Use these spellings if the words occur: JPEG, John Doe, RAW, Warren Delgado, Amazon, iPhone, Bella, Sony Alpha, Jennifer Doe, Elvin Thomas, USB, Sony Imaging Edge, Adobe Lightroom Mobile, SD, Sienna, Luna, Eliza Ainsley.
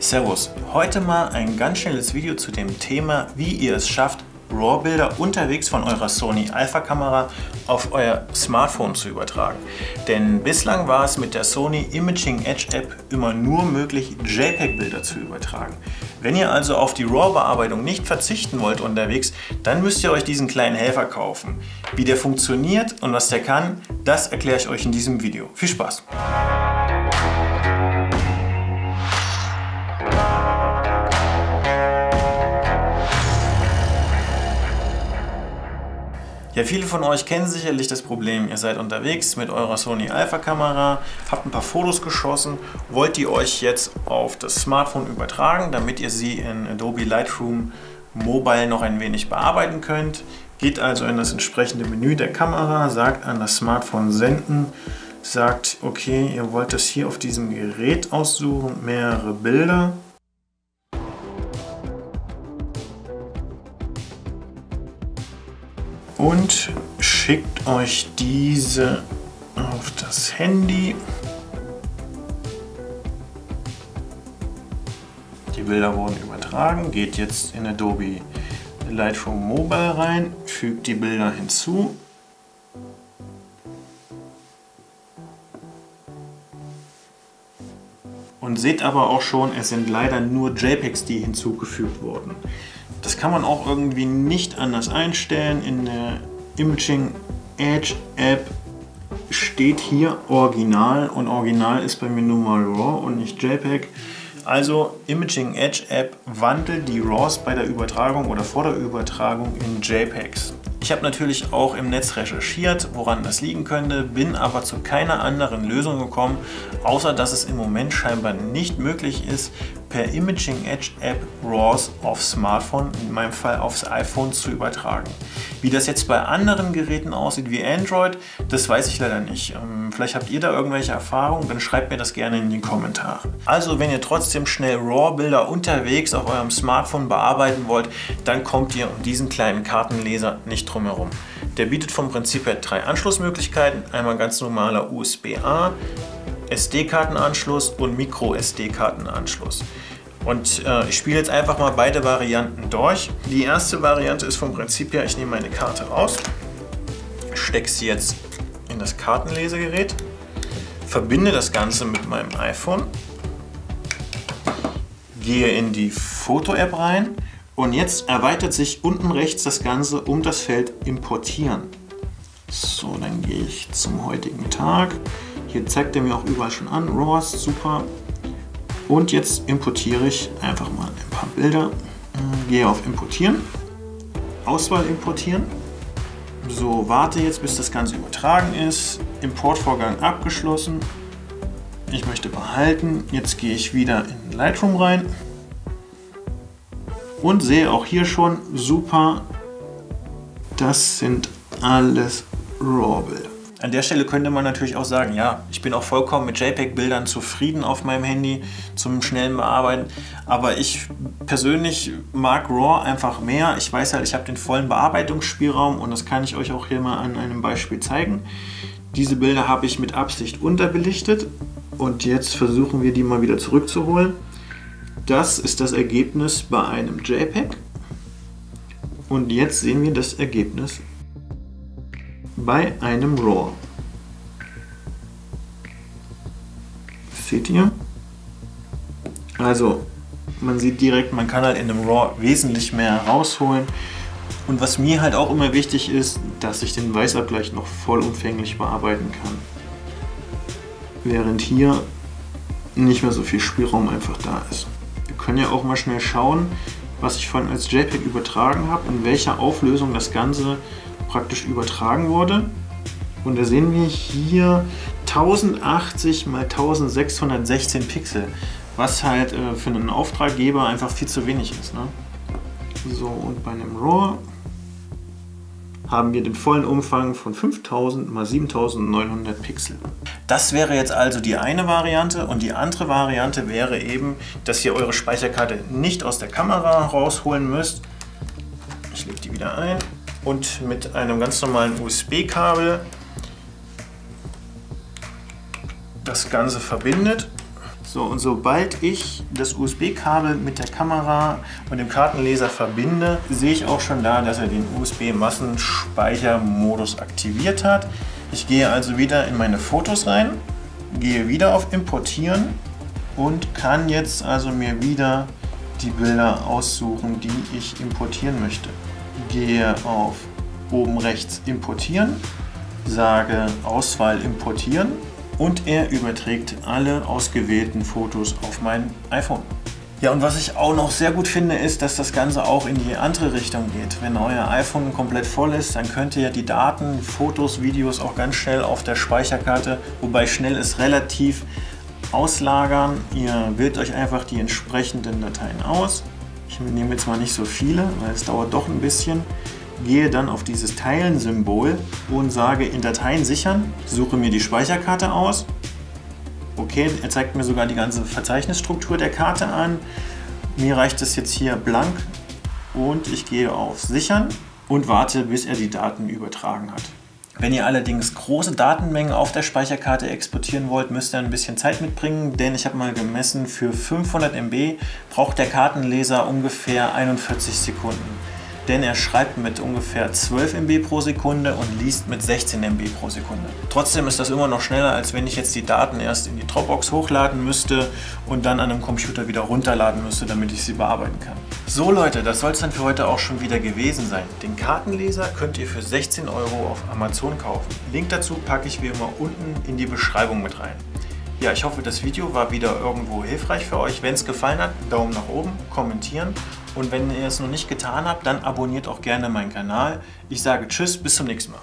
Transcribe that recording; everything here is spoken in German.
Servus, heute mal ein ganz schnelles Video zu dem Thema, wie ihr es schafft, RAW-Bilder unterwegs von eurer Sony Alpha-Kamera auf euer Smartphone zu übertragen. Denn bislang war es mit der Sony Imaging Edge App immer nur möglich, JPEG-Bilder zu übertragen. Wenn ihr also auf die RAW-Bearbeitung nicht verzichten wollt unterwegs, dann müsst ihr euch diesen kleinen Helfer kaufen. Wie der funktioniert und was der kann, das erkläre ich euch in diesem Video. Viel Spaß! Ja, viele von euch kennen sicherlich das Problem, ihr seid unterwegs mit eurer Sony Alpha Kamera, habt ein paar Fotos geschossen, wollt die euch jetzt auf das Smartphone übertragen, damit ihr sie in Adobe Lightroom Mobile noch ein wenig bearbeiten könnt. Geht also in das entsprechende Menü der Kamera, sagt an das Smartphone senden, sagt, okay, ihr wollt das hier auf diesem Gerät aussuchen, mehrere Bilder. Und schickt euch diese auf das Handy. Die Bilder wurden übertragen. Geht jetzt in Adobe Lightroom Mobile rein, fügt die Bilder hinzu. Und seht aber auch schon, es sind leider nur JPEGs, die hinzugefügt wurden. Das kann man auch irgendwie nicht anders einstellen. In der Imaging Edge App steht hier Original und Original ist bei mir nur mal RAW und nicht JPEG. Also Imaging Edge App wandelt die RAWs bei der Übertragung oder vor der Übertragung in JPEGs. Ich habe natürlich auch im Netz recherchiert, woran das liegen könnte, bin aber zu keiner anderen Lösung gekommen, außer dass es im Moment scheinbar nicht möglich ist, per Imaging Edge App RAWs aufs Smartphone, in meinem Fall aufs iPhone, zu übertragen. Wie das jetzt bei anderen Geräten aussieht wie Android, das weiß ich leider nicht. Vielleicht habt ihr da irgendwelche Erfahrungen, dann schreibt mir das gerne in die Kommentare. Also wenn ihr trotzdem schnell RAW-Bilder unterwegs auf eurem Smartphone bearbeiten wollt, dann kommt ihr um diesen kleinen Kartenleser nicht drumherum. Der bietet vom Prinzip her drei Anschlussmöglichkeiten, einmal ganz normaler USB-A, SD-Kartenanschluss und Micro-SD-Kartenanschluss. Und ich spiele jetzt einfach mal beide Varianten durch. Die erste Variante ist vom Prinzip her, ich nehme meine Karte raus, stecke sie jetzt in das Kartenlesegerät, verbinde das Ganze mit meinem iPhone, gehe in die Foto-App rein und jetzt erweitert sich unten rechts das Ganze um das Feld Importieren. So, dann gehe ich zum heutigen Tag. Hier zeigt er mir auch überall schon an, RAWs, super. Und jetzt importiere ich einfach mal ein paar Bilder. Gehe auf Importieren, Auswahl importieren. So, warte jetzt, bis das Ganze übertragen ist. Importvorgang abgeschlossen. Ich möchte behalten. Jetzt gehe ich wieder in Lightroom rein. Und sehe auch hier schon, super, das sind alles RAW-Bilder. An der Stelle könnte man natürlich auch sagen, ja, ich bin auch vollkommen mit JPEG-Bildern zufrieden auf meinem Handy zum schnellen Bearbeiten, aber ich persönlich mag RAW einfach mehr. Ich weiß halt, ich habe den vollen Bearbeitungsspielraum und das kann ich euch auch hier mal an einem Beispiel zeigen. Diese Bilder habe ich mit Absicht unterbelichtet und jetzt versuchen wir, die mal wieder zurückzuholen. Das ist das Ergebnis bei einem JPEG und jetzt sehen wir das Ergebnis bei einem RAW. Seht ihr? Also, man sieht direkt, man kann halt in einem RAW wesentlich mehr rausholen. Und was mir halt auch immer wichtig ist, dass ich den Weißabgleich noch vollumfänglich bearbeiten kann. Während hier nicht mehr so viel Spielraum einfach da ist. Wir können ja auch mal schnell schauen, was ich vorhin als JPEG übertragen habe und welche Auflösung das Ganze praktisch übertragen wurde. Und da sehen wir hier 1080 x 1616 Pixel, was halt für einen Auftraggeber einfach viel zu wenig ist, ne? So, und bei einem RAW haben wir den vollen Umfang von 5000 x 7900 Pixel. Das wäre jetzt also die eine Variante und die andere Variante wäre eben, dass ihr eure Speicherkarte nicht aus der Kamera rausholen müsst. Ich lege die wieder ein. Und mit einem ganz normalen USB-Kabel das Ganze verbindet. So, und sobald ich das USB-Kabel mit der Kamera und dem Kartenleser verbinde, sehe ich auch schon da, dass er den USB-Massenspeichermodus aktiviert hat. Ich gehe also wieder in meine Fotos rein, gehe wieder auf Importieren und kann jetzt also mir wieder die Bilder aussuchen, die ich importieren möchte. Gehe auf oben rechts Importieren, sage Auswahl Importieren und er überträgt alle ausgewählten Fotos auf mein iPhone. Ja, und was ich auch noch sehr gut finde, ist, dass das Ganze auch in die andere Richtung geht. Wenn euer iPhone komplett voll ist, dann könnt ihr die Daten, Fotos, Videos auch ganz schnell auf der Speicherkarte, wobei schnell ist relativ, auslagern. Ihr wählt euch einfach die entsprechenden Dateien aus. Ich nehme jetzt mal nicht so viele, weil es dauert doch ein bisschen. Gehe dann auf dieses Teilen-Symbol und sage in Dateien sichern, suche mir die Speicherkarte aus. Okay, er zeigt mir sogar die ganze Verzeichnisstruktur der Karte an. Mir reicht es jetzt hier blank und ich gehe auf Sichern und warte, bis er die Daten übertragen hat. Wenn ihr allerdings große Datenmengen auf der Speicherkarte exportieren wollt, müsst ihr ein bisschen Zeit mitbringen, denn ich habe mal gemessen, für 500 MB braucht der Kartenleser ungefähr 41 Sekunden. Denn er schreibt mit ungefähr 12 MB pro Sekunde und liest mit 16 MB pro Sekunde. Trotzdem ist das immer noch schneller, als wenn ich jetzt die Daten erst in die Dropbox hochladen müsste und dann an einem Computer wieder runterladen müsste, damit ich sie bearbeiten kann. So Leute, das soll es dann für heute auch schon wieder gewesen sein. Den Kartenleser könnt ihr für 16 € auf Amazon kaufen. Link dazu packe ich wie immer unten in die Beschreibung mit rein. Ja, ich hoffe, das Video war wieder irgendwo hilfreich für euch. Wenn es gefallen hat, Daumen nach oben, kommentieren. Und wenn ihr es noch nicht getan habt, dann abonniert auch gerne meinen Kanal. Ich sage Tschüss, bis zum nächsten Mal.